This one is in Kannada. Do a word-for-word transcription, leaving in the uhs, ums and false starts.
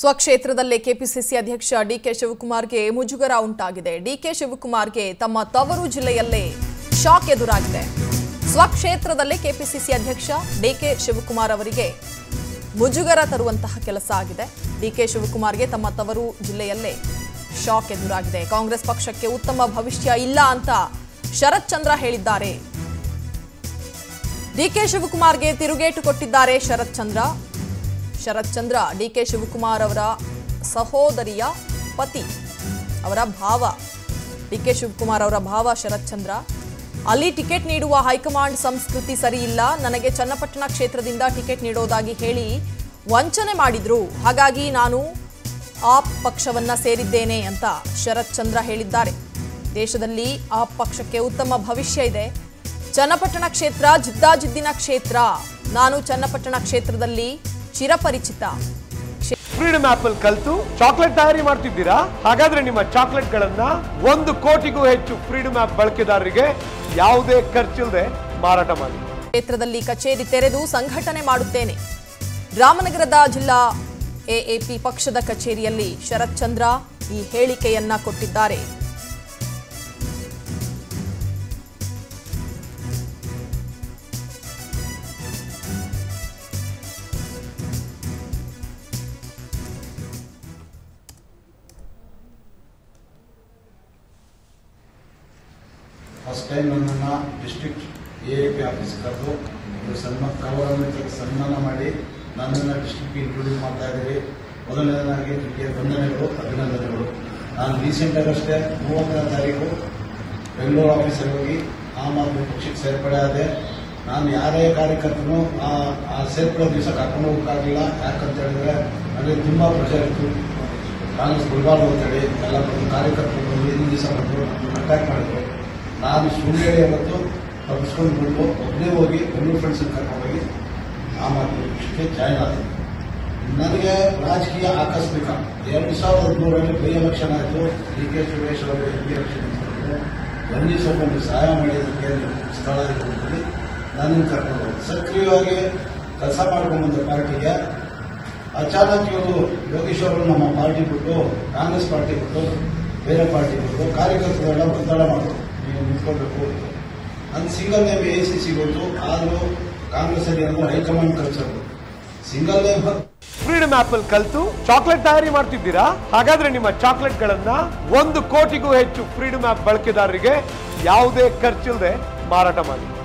ಸ್ವಕ್ಷೇತ್ರದಲ್ಲೇ ಕೆಪಿಸಿಸಿ ಅಧ್ಯಕ್ಷ ಡಿಕೆ ಶಿವಕುಮಾರ್ಗೆ ಮುಜುಗರ ಉಂಟಾಗಿದೆ. ಡಿಕೆ ಶಿವಕುಮಾರ್ಗೆ ತಮ್ಮ ತವರು ಜಿಲ್ಲೆಯಲ್ಲೇ ಶಾಕ್ ಎದುರಾಗಿದೆ. ಸ್ವಕ್ಷೇತ್ರದಲ್ಲೇ ಕೆಪಿಸಿಸಿ ಅಧ್ಯಕ್ಷ ಡಿಕೆ ಶಿವಕುಮಾರ್ ಅವರಿಗೆ ಮುಜುಗರ ತರುವಂತಹ ಕೆಲಸ ಆಗಿದೆ. ಡಿಕೆ ಶಿವಕುಮಾರ್ಗೆ ತಮ್ಮ ತವರು ಜಿಲ್ಲೆಯಲ್ಲೇ ಶಾಕ್ ಎದುರಾಗಿದೆ. ಕಾಂಗ್ರೆಸ್ ಪಕ್ಷಕ್ಕೆ ಉತ್ತಮ ಭವಿಷ್ಯ ಇಲ್ಲ ಅಂತ ಶರತ್ಚಂದ್ರ ಹೇಳಿದ್ದಾರೆ. ಡಿಕೆ ಶಿವಕುಮಾರ್ಗೆ ತಿರುಗೇಟು ಕೊಟ್ಟಿದ್ದಾರೆ ಶರತ್ಚಂದ್ರ. ಶರತ್ಚಂದ್ರ ಡಿಕೆ ಶಿವಕುಮಾರ್ ಅವರ ಸಹೋದರಿಯ ಪತಿ, ಅವರ ಭಾವ, ಡಿಕೆ ಶಿವಕುಮಾರ್ ಅವರ ಭಾವ ಶರತ್ಚಂದ್ರ. ಅಲ್ಲಿ ಟಿಕೆಟ್ ನೀಡುವ ಹೈಕಮಾಂಡ್ ಸಂಸ್ಕೃತಿ ಸರಿ ಇಲ್ಲ. ನನಗೆ ಚನ್ನಪಟ್ಟಣ ಕ್ಷೇತ್ರದಿಂದ ಟಿಕೆಟ್ ನೀಡೋದಾಗಿ ಹೇಳಿ ವಂಚನೆ ಮಾಡಿದ್ರು. ಹಾಗಾಗಿ ನಾನು ಆ ಪಕ್ಷವನ್ನ ಸೇರಿದ್ದೇನೆ ಅಂತ ಶರತ್ಚಂದ್ರ ಹೇಳಿದ್ದಾರೆ. ದೇಶದಲ್ಲಿ ಆ ಪಕ್ಷಕ್ಕೆ ಉತ್ತಮ ಭವಿಷ್ಯ ಇದೆ. ಚನ್ನಪಟ್ಟಣ ಕ್ಷೇತ್ರ ಜಿದ್ದಾಜಿದ್ದಿನ ಕ್ಷೇತ್ರ. ನಾನು ಚನ್ನಪಟ್ಟಣ ಕ್ಷೇತ್ರದಲ್ಲಿ ಚಿರಪರಿಚಿತ. ಫ್ರೀಡಮ್ ಆಪಲ್ ಕಲ್ತು ಚಾಕ್ಲೇಟ್ ತಯಾರಿ ಮಾಡ್ತಿದ್ದೀರಾ? ಹಾಗಾದ್ರೆ ನಿಮ್ಮ ಚಾಕ್ಲೇಟ್ ಗಳನ್ನ ಒಂದು ಕೋಟಿಗೂ ಹೆಚ್ಚು ಫ್ರೀಡಮ್ ಆಪ್ ಬಳಕೆದಾರರಿಗೆ ಯಾವುದೇ ಖರ್ಚಿಲ್ಲದೆ ಮಾರಾಟ ಮಾಡಿ. ಕ್ಷೇತ್ರದಲ್ಲಿ ಕಚೇರಿ ತೆರೆದು ಸಂಘಟನೆ ಮಾಡುತ್ತೇನೆ. ರಾಮನಗರದ ಜಿಲ್ಲಾ ಎಎಪಿ ಪಕ್ಷದ ಕಚೇರಿಯಲ್ಲಿ ಶರತ್ಚಂದ್ರ ಈ ಹೇಳಿಕೆಯನ್ನ ಕೊಟ್ಟಿದ್ದಾರೆ. फस्ट टाइम ना डिस्ट्रिक्ट एएपी आफीस कर्दू सन्मान सन्मान ना डिस्ट्रिक्ट इंक्लूड मोदलने बंधने अभिनंदने नान रीसेंटे मूव तारीखु बेंगलूर आफीस होगी आम आदमी पक्ष सेर्पड़े नान यारे कार्यकर्तू सेर्पड़े दिवस कटो होगा अगर तुम प्रचारित कांग्रेस बुलबार् अंत कार्यकर्त इन दिवस अटैक नानु सुंदे तो तपस्कू अबे होंगी बंगलूर फ्रेंड्स कर्क आम आदमी पक्ष के जॉन आगे राजकीय आकस्मिक एर सवि हद्मूर बै एलेक्षन आयु डीके सुरेश एलेक्षन बंदी स्वल्प सहाय स्थल नानी कर्क सक्रिय कलस मार्क पार्टी के अचानक इवर योगेश नम पार्टी बिटू कांग्रेस पार्टी बिटू बेरे पार्टी बिटू कार्यकर्ता बंद निंद single name ACC Congress high command culture single name freedom आपल कल्तु चॉकलेट तयारी ಮಾಡ್ತಿದ್ದೀರಾ? ಹಾಗಾದ್ರೆ ನಿಮ್ಮ ಚಾಕ್ಲೇಟ್ ಗಳನ್ನ ಒಂದು ಕೋಟಿಗೂ ಹೆಚ್ಚು ಫ್ರೀಡಮ್ ಆಪ್ ಬಳಕೆದಾರರಿಗೆ ಯಾವುದೇ ಖರ್ಚಿಲ್ಲದೆ ಮಾರಾಟ ಮಾಡಿ.